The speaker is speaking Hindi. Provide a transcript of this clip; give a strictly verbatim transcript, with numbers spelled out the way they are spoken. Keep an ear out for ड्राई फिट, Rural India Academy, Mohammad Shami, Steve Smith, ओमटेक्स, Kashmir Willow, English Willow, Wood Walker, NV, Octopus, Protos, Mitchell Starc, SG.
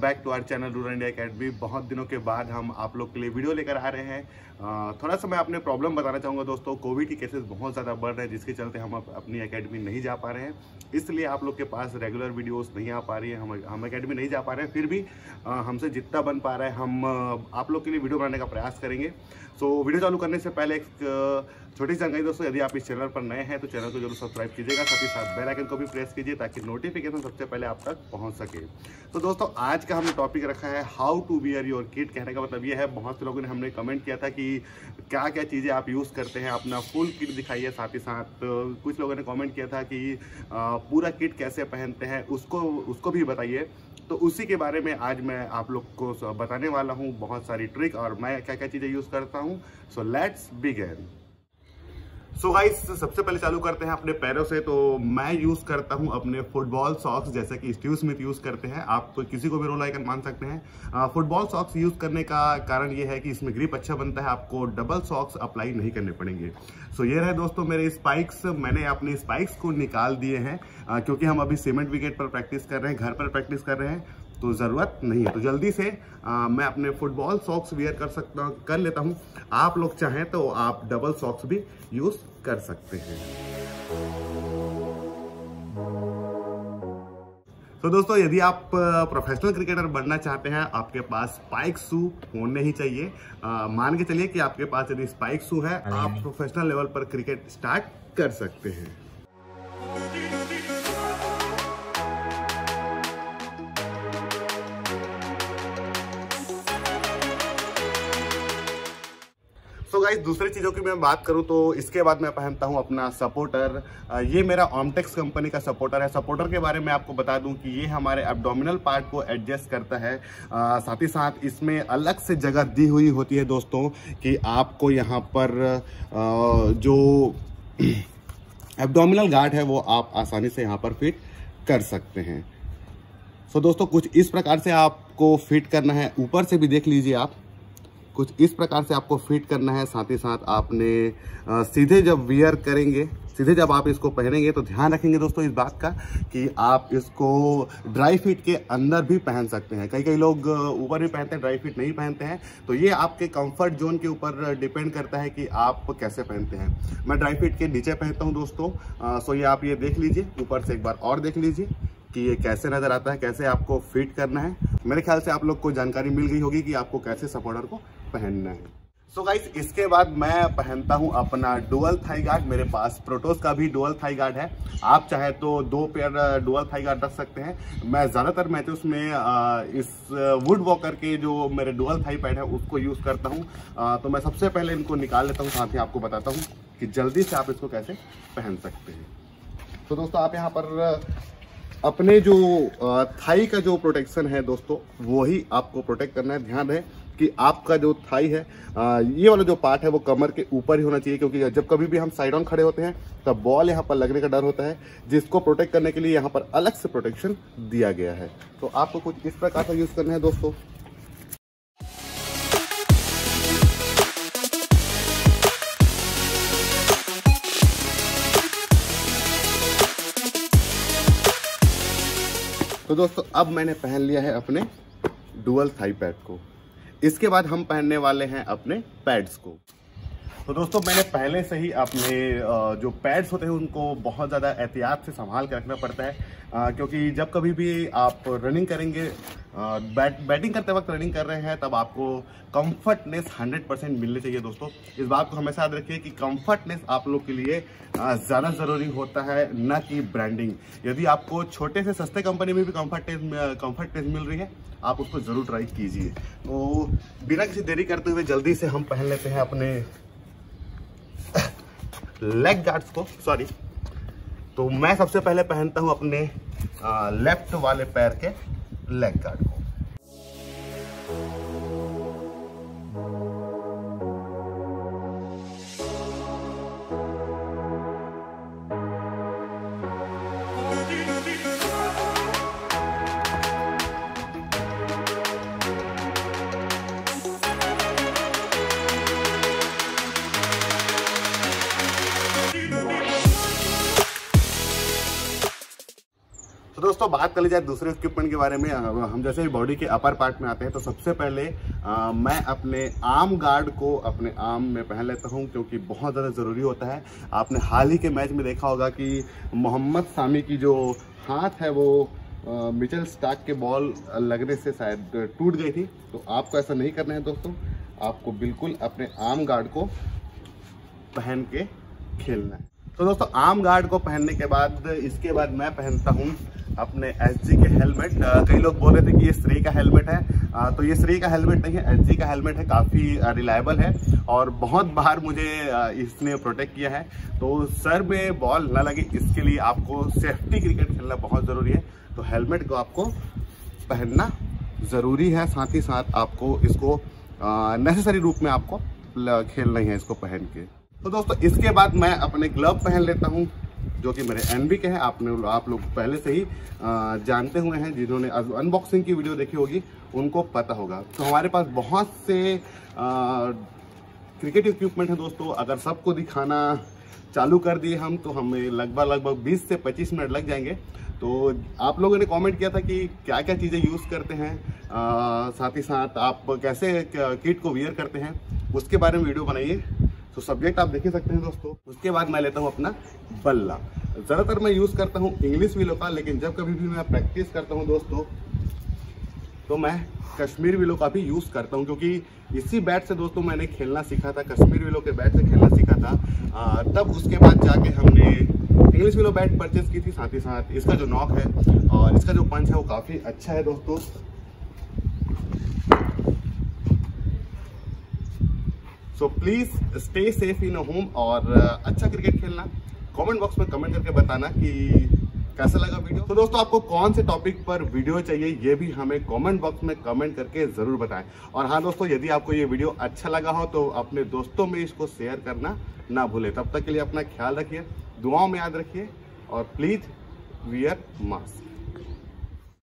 Back to our channel rural India academy. बहुत दिनों के बाद हम आप लोग के लिए वीडियो लेकर आ रहे हैं। थोड़ा सा मैं अपने प्रॉब्लम बताना चाहूँगा दोस्तों, कोविड के केसेस बहुत ज़्यादा बढ़ रहे हैं, जिसके चलते हम अपनी अकेडमी नहीं जा पा रहे हैं, इसलिए आप लोग के पास रेगुलर वीडियोस नहीं आ पा रही है। हम हम अकेडमी नहीं जा पा रहे हैं, फिर भी हमसे जितना बन पा रहा है हम आप लोग के लिए वीडियो बनाने का प्रयास करेंगे। सो वीडियो चालू करने से पहले एक छोटी जानकारी दोस्तों, यदि आप इस चैनल पर नए हैं तो चैनल को जरूर सब्सक्राइब कीजिएगा, साथ ही साथ बेल आइकन को भी प्रेस कीजिए ताकि नोटिफिकेशन सबसे पहले आप तक पहुंच सके। तो दोस्तों आज का हमने टॉपिक रखा है how to wear your kit. कहने का मतलब ये है, बहुत से लोगों ने हमने कमेंट किया था कि क्या क्या चीज़ें आप यूज़ करते हैं, अपना फुल किट दिखाइए। साथ ही साथ कुछ लोगों ने कमेंट किया था कि पूरा किट कैसे पहनते हैं, उसको उसको भी बताइए। तो उसी के बारे में आज मैं आप लोग को बताने वाला हूँ, बहुत सारी ट्रिक और मैं क्या क्या चीज़ें यूज़ करता हूँ। So let's begin. So guys सबसे पहले चालू करते हैं अपने पैरों से। तो मैं यूज़ करता हूँ अपने फुटबॉल सॉक्स, जैसे कि स्टीव स्मिथ यूज़ करते हैं। आप किसी को भी रोल आइकन मान सकते हैं। फुटबॉल सॉक्स यूज़ करने का कारण ये है कि इसमें ग्रिप अच्छा बनता है, आपको डबल सॉक्स अप्लाई नहीं करने पड़ेंगे। सो ये रहे दोस्तों मेरे स्पाइक्स। मैंने अपने स्पाइक्स को निकाल दिए हैं क्योंकि हम अभी सीमेंट विकेट पर प्रैक्टिस कर रहे हैं, घर पर प्रैक्टिस कर रहे हैं, तो ज़रूरत नहीं है। तो जल्दी से आ, मैं अपने फुटबॉल सॉक्स वेयर कर सकता कर लेता हूँ। आप लोग चाहें तो आप डबल सॉक्स भी यूज़ कर सकते हैं। तो दोस्तों यदि आप प्रोफेशनल क्रिकेटर बनना चाहते हैं, आपके पास स्पाइक शू होने ही चाहिए। आ, मान के चलिए कि आपके पास यदि स्पाइक शू है, आप प्रोफेशनल लेवल पर क्रिकेट स्टार्ट कर सकते हैं। तो गाइस दूसरी चीज़ों की मैं बात करूं तो इसके बाद मैं पहनता हूं अपना सपोर्टर। ये मेरा ओमटेक्स कंपनी का सपोर्टर है। सपोर्टर के बारे में आपको बता दूं कि ये हमारे एब्डोमिनल पार्ट को एडजस्ट करता है। आ, साथ ही साथ इसमें अलग से जगह दी हुई होती है दोस्तों कि आपको यहां पर आ, जो एब्डोमिनल गार्ड है वो आप आसानी से यहाँ पर फिट कर सकते हैं। सो दोस्तों कुछ इस प्रकार से आपको फिट करना है। ऊपर से भी देख लीजिए आप, कुछ इस प्रकार से आपको फिट करना है। साथ ही साथ आपने आ, सीधे जब वियर करेंगे, सीधे जब आप इसको पहनेंगे तो ध्यान रखेंगे दोस्तों इस बात का कि आप इसको ड्राई फिट के अंदर भी पहन सकते हैं। कई कई लोग ऊपर भी पहनते हैं, ड्राई फिट नहीं पहनते हैं। तो ये आपके कंफर्ट जोन के ऊपर डिपेंड करता है कि आप कैसे पहनते हैं। मैं ड्राई फिट के नीचे पहनता हूँ दोस्तों। आ, सो ये आप ये देख लीजिए, ऊपर से एक बार और देख लीजिए कि ये कैसे नज़र आता है, कैसे आपको फिट करना है। मेरे ख्याल से आप लोग को जानकारी मिल गई होगी कि आपको कैसे सपोर्टर को पहनना है। सो so गाइस इसके बाद मैं पहनता हूँ अपना डुअल थाई गार्ड। मेरे पास प्रोटोस का भी डुअल थाई गार्ड है। आप चाहे तो दो पेयर डुअल थाई गार्ड रख सकते हैं। मैं ज़्यादातर मैचेस में इस वुड वॉकर के जो मेरे डुअल थाई पैड है उसको यूज़ करता हूँ। तो मैं सबसे पहले इनको निकाल लेता हूँ, साथ ही आपको बताता हूँ कि जल्दी से आप इसको कैसे पहन सकते हैं। तो दोस्तों आप यहाँ पर अपने जो थाई का जो प्रोटेक्शन है दोस्तों वही आपको प्रोटेक्ट करना है। ध्यान रहे कि आपका जो थाई है ये वाला जो पार्ट है वो कमर के ऊपर ही होना चाहिए, क्योंकि जब कभी भी हम साइड ऑन खड़े होते हैं तब बॉल यहाँ पर लगने का डर होता है, जिसको प्रोटेक्ट करने के लिए यहाँ पर अलग से प्रोटेक्शन दिया गया है। तो आपको कुछ इस प्रकार का यूज़ करना है दोस्तों। तो दोस्तों अब मैंने पहन लिया है अपने डुअल थाई पैड को। इसके बाद हम पहनने वाले हैं अपने पैड्स को। तो दोस्तों मैंने पहले से ही अपने जो पैड्स होते हैं उनको बहुत ज़्यादा एहतियात से संभाल के रखना पड़ता है, क्योंकि जब कभी भी आप रनिंग करेंगे, बैट बैटिंग करते वक्त रनिंग कर रहे हैं, तब आपको कंफर्टनेस हंड्रेड परसेंट मिलनी चाहिए दोस्तों। इस बात को हमेशा याद रखिए कि कंफर्टनेस आप लोग के लिए ज़्यादा ज़रूरी होता है, ना कि ब्रांडिंग। यदि आपको छोटे से सस्ते कंपनी में भी कंफर्टनेस कंफर्टनेस मिल रही है, आप उसको ज़रूर ट्राई कीजिए। तो बिना किसी देरी करते हुए जल्दी से हम पहन लेते हैं अपने लेग गार्ड्स को, सॉरी। तो मैं सबसे पहले पहनता हूँ अपने लेफ्ट वाले पैर के लेग गार्ड को। दोस्तों बात कर ली जाए दूसरे इक्विपमेंट के बारे में, हम जैसे ही बॉडी के अपर पार्ट में आते हैं तो सबसे पहले आ, मैं अपने आर्म गार्ड को अपने आर्म में पहन लेता हूं क्योंकि बहुत ज़्यादा ज़रूरी होता है। आपने हाल ही के मैच में देखा होगा कि मोहम्मद शामी की जो हाथ है वो मिचेल स्टार्क के बॉल लगने से शायद टूट गई थी, तो आपको ऐसा नहीं करना है दोस्तों, आपको बिल्कुल अपने आर्म गार्ड को पहन के खेलना है। तो दोस्तों आर्म गार्ड को पहनने के बाद इसके बाद मैं पहनता हूँ अपने एसजी के हेलमेट। कई लोग बोल रहे थे कि ये श्री का हेलमेट है, आ, तो ये श्री का हेलमेट नहीं है, एसजी का हेलमेट है। काफ़ी रिलायबल है और बहुत बार मुझे इसने प्रोटेक्ट किया है। तो सर में बॉल ना लगे इसके लिए आपको सेफ्टी क्रिकेट खेलना बहुत ज़रूरी है, तो हेलमेट को आपको पहनना ज़रूरी है। साथ ही साथ आपको इसको नेसेसरी रूप में आपको खेलना ही है इसको पहन के। तो दोस्तों इसके बाद मैं अपने ग्लव पहन लेता हूँ जो कि मेरे एनवी के हैं। आपने आप लोग पहले से ही आ, जानते हुए हैं, जिन्होंने अनबॉक्सिंग की वीडियो देखी होगी उनको पता होगा। तो हमारे पास बहुत से आ, क्रिकेट इक्विपमेंट हैं दोस्तों। अगर सबको दिखाना चालू कर दिए हम तो हमें लगभग लगभग बीस से पच्चीस मिनट लग जाएंगे। तो आप लोगों ने कमेंट किया था कि क्या क्या चीज़ें यूज़ करते हैं, आ, साथ ही साथ आप कैसे किट को वियर करते हैं, उसके बारे में वीडियो बनाइए। तो सब्जेक्ट आप देख ही सकते हैं दोस्तों। उसके बाद मैं लेता हूँ अपना बल्ला। ज़्यादातर मैं यूज़ करता हूँ इंग्लिश विलो का, लेकिन जब कभी भी मैं प्रैक्टिस करता हूँ दोस्तों तो मैं कश्मीर विलो का भी यूज़ करता हूँ, क्योंकि इसी बैट से दोस्तों मैंने खेलना सीखा था, कश्मीर विलो के बैट से खेलना सीखा था। आ, तब उसके बाद जाके हमने इंग्लिश विलो बैट परचेज़ की थी। साथ ही साथ इसका जो नॉक है और इसका जो पंच है वो काफ़ी अच्छा है दोस्तों। So please stay safe in home और अच्छा क्रिकेट खेलना। कमेंट बॉक्स में कमेंट करके बताना कि कैसा लगा वीडियो। तो दोस्तों आपको कौन से टॉपिक पर वीडियो चाहिए ये भी हमें कमेंट बॉक्स में कमेंट करके ज़रूर बताएं। और हाँ दोस्तों, यदि आपको ये वीडियो अच्छा लगा हो तो अपने दोस्तों में इसको शेयर करना ना भूलें। तब तक के लिए अपना ख्याल रखिए, दुआओं में याद रखिए और प्लीज़ वियर मास्क।